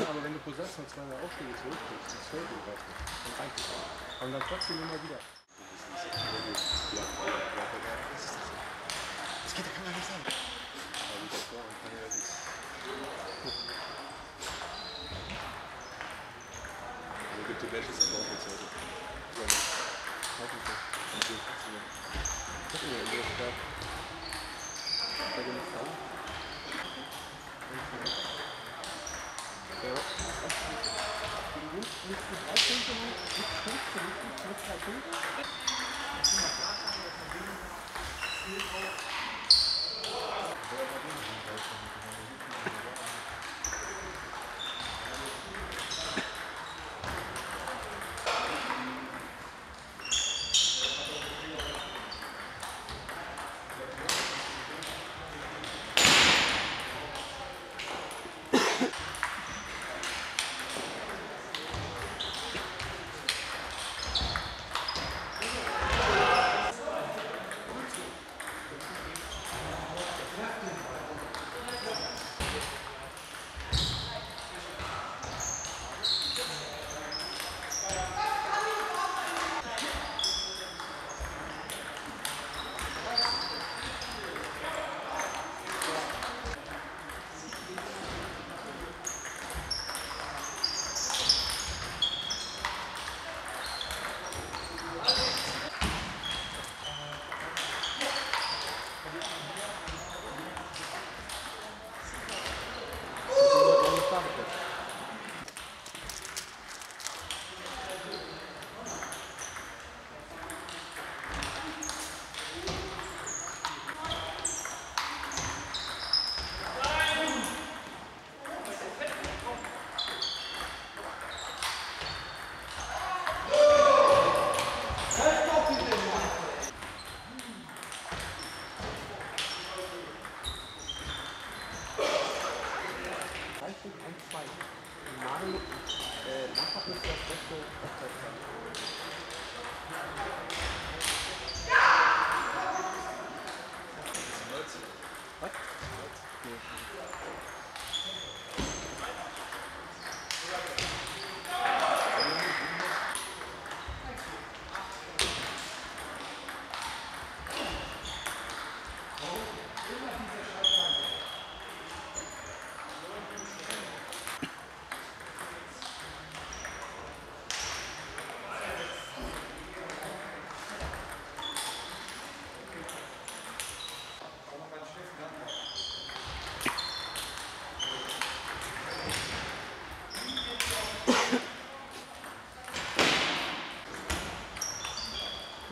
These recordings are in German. Aber wenn du Possess und zweimal Aufschläge zurückkriegst, das fällt dir gleich nicht. Dann reicht es auch. Und dann trotzdem immer wieder. Das geht ja gar nicht sein. Aber das war ein paar Jahre nichts. Also gibt die Matches aber auch nicht so. Hoffentlich. Ich hab immer wieder gedacht. Bei den Frauen.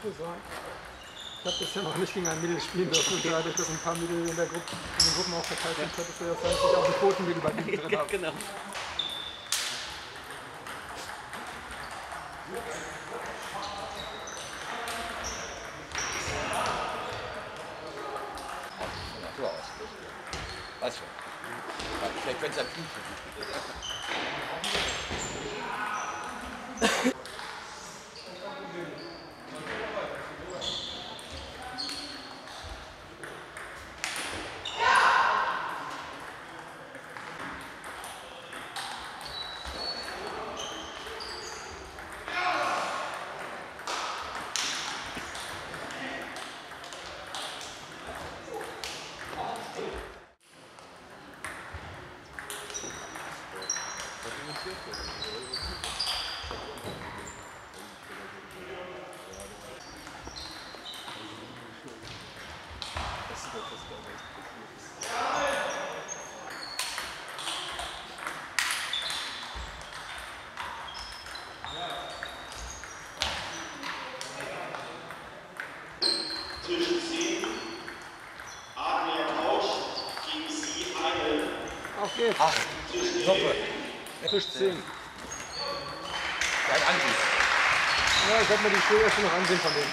Ja, ich habe bisher noch nicht gegen ein Mittel spielen dürfen und dadurch, dass ein paar Mittel in den Gruppen auch verteilt sind, hättest du das eigentlich auch geboten, wie du bei denen drin hast. Genau. Weiß schon. Vielleicht könnte es ja Kühlchen. Ach, Suppe. Tisch 10. Kein Ansicht. Ja, ich werde mir die Schuhe erst noch ansehen von denen.